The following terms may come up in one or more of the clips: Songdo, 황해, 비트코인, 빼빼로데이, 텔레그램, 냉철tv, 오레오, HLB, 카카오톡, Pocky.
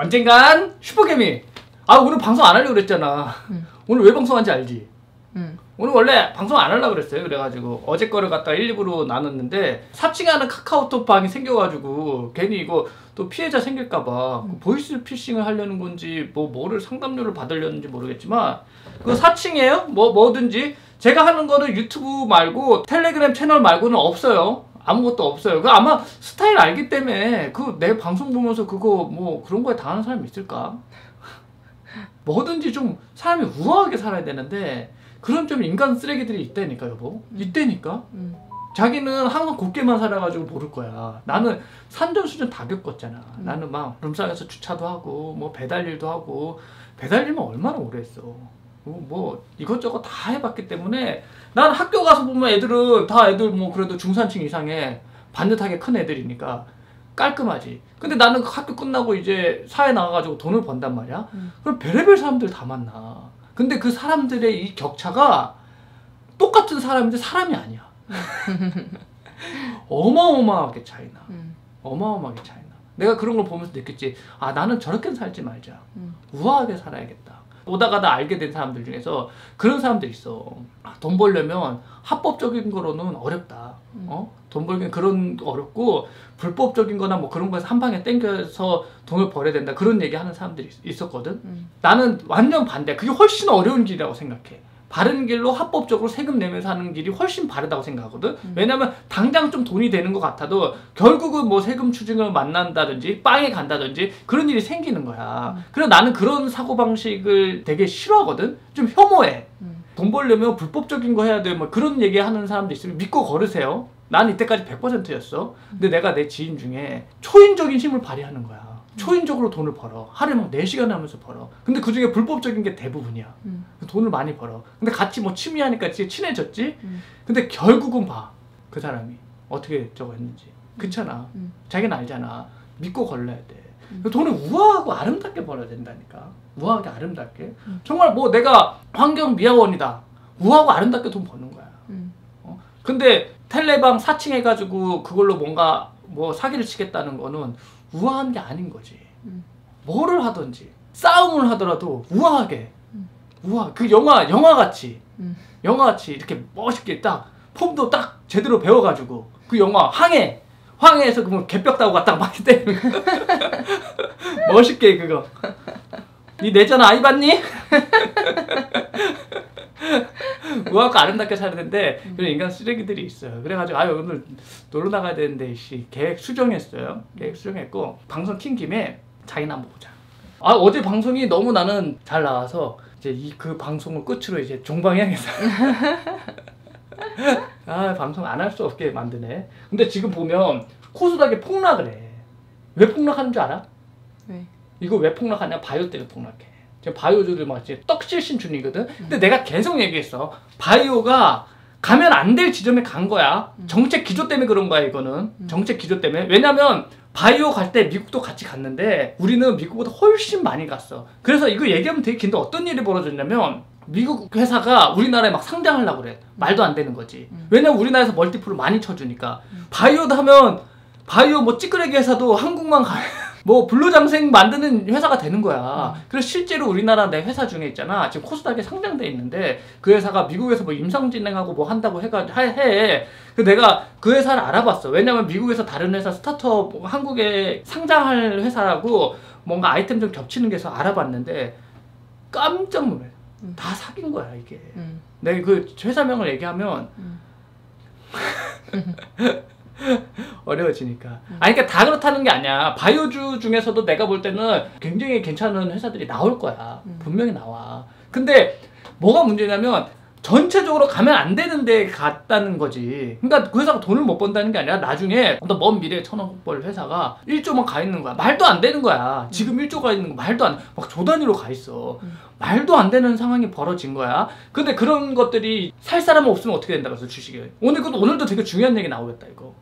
언젠간 슈퍼개미. 아 오늘 방송 안 하려고 그랬잖아. 오늘 왜 방송한지 알지? 오늘 원래 방송 안 하려고 그랬어요. 그래가지고 어제 거를 갖다가 1, 2부로 나눴는데 사칭하는 카카오톡 방이 생겨가지고 괜히 이거 또 피해자 생길까봐 보이스 피싱을 하려는 건지 뭐를 상담료를 받으려는지 모르겠지만 그거 사칭이에요? 뭐든지 제가 하는 거는 유튜브 말고 텔레그램 채널 말고는 없어요. 아무것도 없어요. 그 아마 스타일 알기 때문에 그 내 방송 보면서 그거 뭐 그런 거에 당하는 사람이 있을까? 뭐든지 좀 사람이 우아하게 살아야 되는데 그런 좀 인간 쓰레기들이 있다니까 여보. 있다니까. 자기는 항상 곱게만 살아가지고 모를 거야. 나는 산전수전 다 겪었잖아. 나는 막 룸싸에서 주차도 하고 뭐 배달일도 하고 배달일만 얼마나 오래 했어. 뭐 이것저것 다 해봤기 때문에 난 학교 가서 보면 애들은 다 애들 뭐 그래도 중산층 이상의 반듯하게 큰 애들이니까 깔끔하지. 근데 나는 학교 끝나고 이제 사회 나가가지고 돈을 번단 말이야. 그럼 별의별 사람들 다 만나. 근데 그 사람들의 이 격차가 똑같은 사람인데 사람이 아니야. 어마어마하게 차이나. 어마어마하게 차이나. 내가 그런 걸 보면서 느꼈지. 아 나는 저렇게 살지 말자. 우아하게 살아야겠다. 오다가다 알게 된 사람들 중에서 그런 사람들 있어. 아, 돈 벌려면 합법적인 거로는 어렵다. 돈 벌기엔 그런 어렵고 불법적인 거나 뭐 그런 거에서 한 방에 땡겨서 돈을 벌어야 된다. 그런 얘기 하는 사람들이 있었거든. 나는 완전 반대. 그게 훨씬 어려운 길이라고 생각해. 바른 길로 합법적으로 세금 내면서 하는 길이 훨씬 바르다고 생각하거든. 왜냐면 당장 좀 돈이 되는 것 같아도 결국은 뭐 세금 추징을 만난다든지 빵에 간다든지 그런 일이 생기는 거야. 그래서 나는 그런 사고방식을 되게 싫어하거든. 좀 혐오해. 돈 벌려면 불법적인 거 해야 돼. 뭐 그런 얘기 하는 사람도 있으면 믿고 걸으세요. 난 이때까지 100%였어. 근데 내가 내 지인 중에 초인적인 힘을 발휘하는 거야. 초인적으로 돈을 벌어. 하루에 막 4시간 하면서 벌어. 근데 그 중에 불법적인 게 대부분이야. 돈을 많이 벌어. 근데 같이 뭐 취미하니까 친해졌지? 근데 결국은 봐. 그 사람이 어떻게 저거 했는지. 그렇잖아. 자기는 알잖아. 믿고 걸러야 돼. 돈을 우아하고 아름답게 벌어야 된다니까. 우아하게 아름답게. 정말 뭐 내가 환경미화원이다. 우아하고 아름답게 돈 버는 거야. 근데 텔레방 사칭해가지고 그걸로 뭔가 뭐 사기를 치겠다는 거는 우아한 게 아닌 거지. 뭐를 하든지 싸움을 하더라도 우아하게. 우아. 그 영화같이. 영화같이 이렇게 멋있게 딱 폼도 딱 제대로 배워가지고 그 영화 황해. 황해에서 그러면 개벽 따고 딱 막 때리는 거. 멋있게 그거. 니 내 전화 아이 봤니? 우아하고 아름답게 살아야 되는데 그런 인간 쓰레기들이 있어요. 그래가지고 아유 오늘 놀러 나가야 되는데 씨 계획 수정했어요. 계획 수정했고 방송 킨 김에 자기나 한번 보자. 아 어제 방송이 너무 나는 잘 나와서 이제 그 방송을 끝으로 이제 종방향에서 아 방송 안 할 수 없게 만드네. 근데 지금 보면 코수닥이 폭락을 해. 왜 폭락하는 줄 알아? 왜? 이거 왜 폭락하냐? 바이오 때문에 폭락해. 지금 바이오주들 막 떡실신 중이거든. 근데 내가 계속 얘기했어. 바이오가 가면 안 될 지점에 간 거야. 정책 기조 때문에 그런 거야 이거는. 정책 기조 때문에. 왜냐면 바이오 갈 때 미국도 같이 갔는데 우리는 미국보다 훨씬 많이 갔어. 그래서 이거 얘기하면 되게 긴데 어떤 일이 벌어졌냐면 미국 회사가 우리나라에 막 상장하려고 그래. 말도 안 되는 거지. 왜냐면 우리나라에서 멀티플을 많이 쳐주니까. 바이오도 하면 바이오 뭐 찌끄레기 회사도 한국만 가요. 뭐 불로장생 만드는 회사가 되는 거야. 그래서 실제로 우리나라 내 회사 중에 있잖아. 지금 코스닥에 상장돼 있는데 그 회사가 미국에서 뭐 임상 진행하고 뭐 한다고 해. 그 내가 그 회사를 알아봤어. 왜냐면 미국에서 다른 회사 스타트업 한국에 상장할 회사라고 뭔가 아이템 좀 겹치는 게 있어서 알아봤는데 깜짝 놀래. 다 사귄 거야 이게. 내가 그 회사명을 얘기하면 어려워지니까. 아니 그러니까 다 그렇다는 게 아니야. 바이오주 중에서도 내가 볼 때는 굉장히 괜찮은 회사들이 나올 거야. 분명히 나와. 근데 뭐가 문제냐면 전체적으로 가면 안 되는데 갔다는 거지. 그러니까 그 회사가 돈을 못 번다는 게 아니라 나중에 어떤 먼 미래에 1,000억 벌 회사가 1조만 가 있는 거야. 말도 안 되는 거야. 지금 1조 가 있는 거 말도 안 돼. 막 조 단위로 가 있어. 말도 안 되는 상황이 벌어진 거야. 근데 그런 것들이 살 사람 없으면 어떻게 된다고 해서 주식이. 오늘도 되게 중요한 얘기 나오겠다 이거.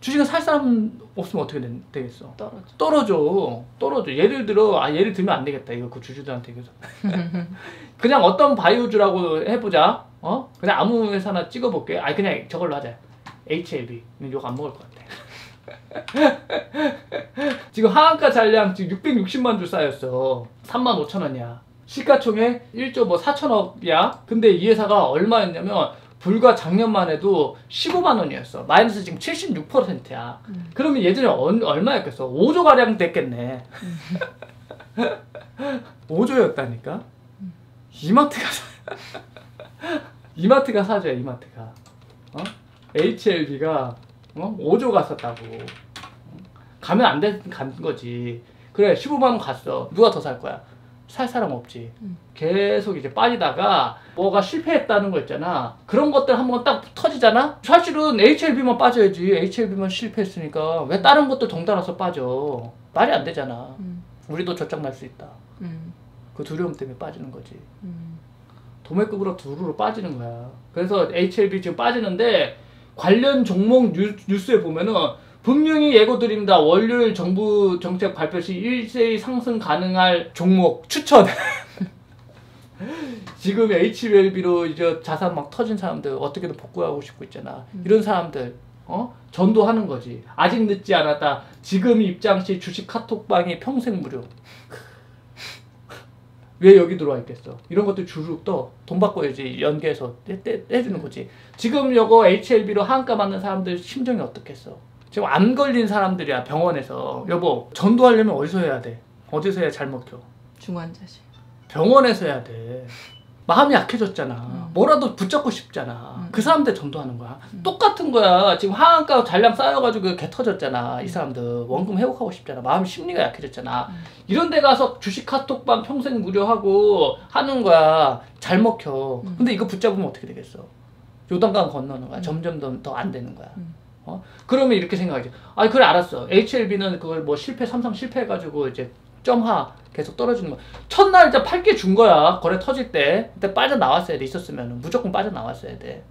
주식은 살 사람 없으면 어떻게 되겠어? 떨어져. 예를 들면 안 되겠다. 이거 그 주주들한테 계속. 그냥 어떤 바이오주라고 해보자. 어? 그냥 아무 회사나 찍어볼게. 아니 그냥 저걸로 하자. HLB. 이거 안 먹을 것 같아. 지금 하한가 잔량 지금 660만 줄 쌓였어. 35,000원이야. 시가총액 1조 뭐 4천억이야. 근데 이 회사가 얼마였냐면 불과 작년만 해도 15만 원이었어. 마이너스 지금 76%야. 그러면 예전에 얼마였겠어? 5조가량 됐겠네. 5조였다니까? 이마트가 이마트가 사줘야, 이마트가. 어? HLB가 5조 갔었다고. 가면 안 된 간 거지. 그래, 15만원 갔어. 누가 더 살 거야? 살 사람 없지. 계속 이제 빠지다가 뭐가 실패했다는 거 있잖아. 그런 것들 한번 딱 터지잖아. 사실은 HLB만 빠져야지. HLB만 실패했으니까 왜 다른 것도 덩달아서 빠져? 말이 안 되잖아. 우리도 저짝날 수 있다. 그 두려움 때문에 빠지는 거지. 도매급으로 두루루 빠지는 거야. 그래서 HLB 지금 빠지는데 관련 종목 뉴스에 보면은 분명히 예고드립니다. 월요일 정부 정책 발표 시 일제히 상승 가능할 종목 추천. 지금 HLB로 이제 자산 막 터진 사람들 어떻게든 복구하고 싶고 있잖아. 이런 사람들 전도하는 거지. 아직 늦지 않았다. 지금 입장 시 주식 카톡방이 평생 무료. 왜 여기 들어와 있겠어? 이런 것도 주룩 떠. 돈 바꿔야지. 연계해서 떼주는 거지. 지금 이거 HLB로 한가 맞는 사람들 심정이 어떻겠어? 지금 안 걸린 사람들이야. 병원에서. 여보, 전도하려면 어디서 해야 돼? 어디서 해야 잘 먹혀? 중환자실. 병원에서 해야 돼. 마음이 약해졌잖아. 뭐라도 붙잡고 싶잖아. 그 사람들 전도하는 거야. 똑같은 거야. 지금 하한가 잔량 쌓여가지고 개 터졌잖아. 이 사람들 원금 회복하고 싶잖아. 마음 심리가 약해졌잖아. 이런 데 가서 주식 카톡방 평생 무료하고 하는 거야. 잘 먹혀. 근데 이거 붙잡으면 어떻게 되겠어? 요단강 건너는 거야. 점점 더 안 되는 거야. 그러면 이렇게 생각하지. 아, 그래, 알았어. HLB는 그걸 뭐 삼성 실패해가지고 이제 점하 계속 떨어지는 거야. 첫날 이제 8개 준 거야. 거래 터질 때. 그때 빠져나왔어야 돼. 있었으면 무조건 빠져나왔어야 돼.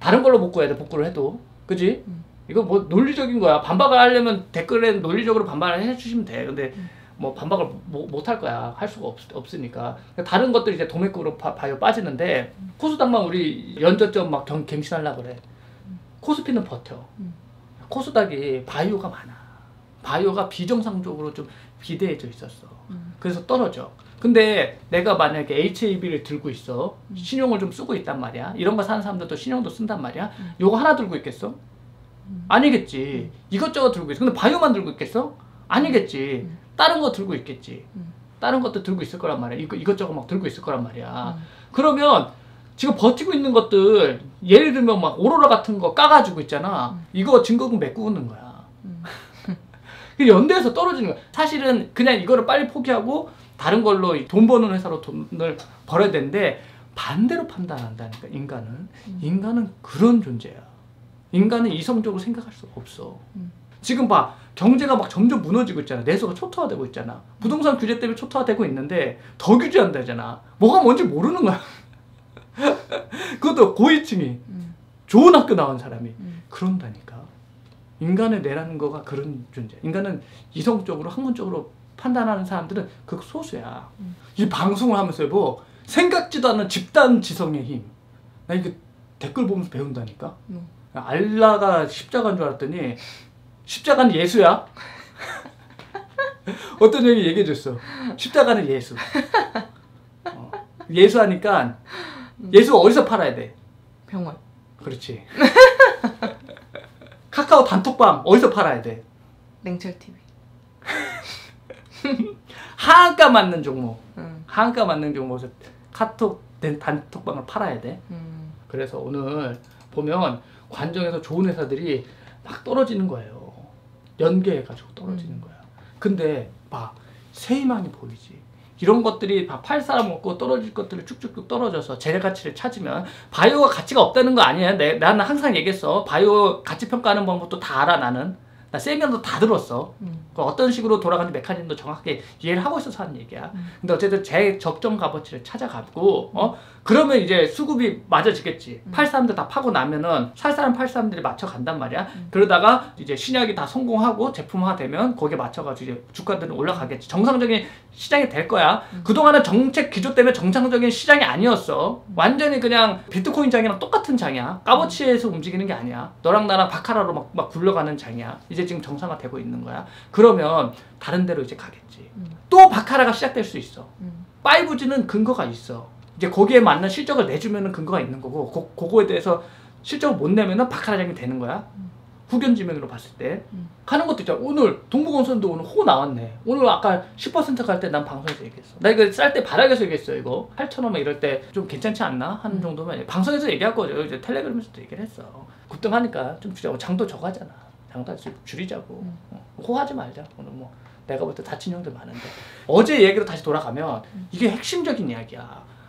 다른 걸로 복구해야 돼. 복구를 해도. 그지? 이거 뭐 논리적인 거야. 반박을 하려면 댓글에 논리적으로 반박을 해주시면 돼. 근데 뭐 반박을 못 할 거야. 할 수가 없으니까. 다른 것들이 이제 도매급으로 봐요. 빠지는데 코스닥만 우리 연저점 막 갱신하려고 그래. 코스피는 버텨. 코스닥이 바이오가 많아. 바이오가 비정상적으로 좀 비대해져 있었어. 그래서 떨어져. 근데 내가 만약에 HAB를 들고 있어. 신용을 좀 쓰고 있단 말이야. 이런 거 사는 사람들도 신용도 쓴단 말이야. 요거 하나 들고 있겠어? 아니겠지. 이것저것 들고 있어. 근데 바이오만 들고 있겠어? 아니겠지. 다른 거 들고 있겠지. 다른 것도 들고 있을 거란 말이야. 이것저것 막 들고 있을 거란 말이야. 그러면 지금 버티고 있는 것들, 예를 들면 막 오로라 같은 거 까가지고 있잖아. 이거 증거금 메꾸는 거야. 연대에서 떨어지는 거야. 사실은 그냥 이거를 빨리 포기하고 다른 걸로 돈 버는 회사로 돈을 벌어야 되는데 반대로 판단한다니까, 인간은. 인간은 그런 존재야. 인간은 이성적으로 생각할 수가 없어. 지금 봐. 경제가 막 점점 무너지고 있잖아. 내수가 초토화되고 있잖아. 부동산 규제 때문에 초토화되고 있는데 더 규제한다잖아. 뭐가 뭔지 모르는 거야. 그것도 고위층이. 좋은 학교 나온 사람이. 그런다니까. 인간의 뇌라는 거가 그런 존재. 인간은 이성적으로 학문적으로 판단하는 사람들은 극소수야. 이 방송을 하면서 뭐 생각지도 않은 집단 지성의 힘. 나 이거 댓글 보면서 배운다니까. 알라가 십자가인 줄 알았더니 십자가는 예수야. 어떤 형이 얘기해 줬어. 십자가는 예수. 예수 하니까 예수 어디서 팔아야 돼? 병원. 그렇지. 카카오 단톡방 어디서 팔아야 돼? 냉철tv. 하한가 맞는 종목. 하한가 맞는 종목에서 카톡 단톡방을 팔아야 돼. 그래서 오늘 보면 관정에서 좋은 회사들이 막 떨어지는 거예요. 연계해가지고 떨어지는 거야. 근데 봐, 세이망이 보이지. 이런 것들이 다 팔 사람 없고 떨어질 것들이 쭉쭉쭉 떨어져서 재래 가치를 찾으면 바이오가 가치가 없다는 거 아니야. 나는 항상 얘기했어. 바이오 가치 평가하는 방법도 다 알아. 나는 나 세미나도 다 들었어. 어떤 식으로 돌아가는 메커니즘도 정확하게 이해를 하고 있어서 하는 얘기야. 근데 어쨌든 제 적정 값어치를 찾아가고 그러면 이제 수급이 맞아지겠지. 팔 사람들 다 파고 나면은 살 사람 팔 사람들이 맞춰 간단 말이야. 그러다가 이제 신약이 다 성공하고 제품화되면 거기에 맞춰가지고 이제 주가들은 올라가겠지. 정상적인 시장이 될 거야. 그동안은 정책 기조 때문에 정상적인 시장이 아니었어. 완전히 그냥 비트코인 장이랑 똑같은 장이야. 값어치에서 움직이는 게 아니야. 너랑 나랑 바카라로 막 굴러가는 장이야. 이제 이제 지금 정상화되고 있는 거야. 그러면 다른 데로 이제 가겠지. 또 바카라가 시작될 수 있어. 5G는 근거가 있어. 이제 거기에 맞는 실적을 내주면은 근거가 있는 거고, 그거에 대해서 실적을 못 내면은 바카라장이 되는 거야. 후견지명으로 봤을 때 하는 것도 있잖아. 오늘 동부건설도 오늘 호 나왔네. 오늘 아까 10% 갈 때 난 방송에서 얘기했어. 나 이거 쌀 때 바닥에서 얘기했어. 이거 8,000원만 이럴 때 좀 괜찮지 않나 하는 정도면 방송에서 얘기하고 이제 텔레그램에서도 얘기를 했어. 급등하니까 좀 줄이자고. 장도 저가잖아. 장도 줄이자고. 호하지 말자. 오늘 뭐 내가 볼 때 다친 형들 많은데. 어제 얘기로 다시 돌아가면 이게 핵심적인 이야기야.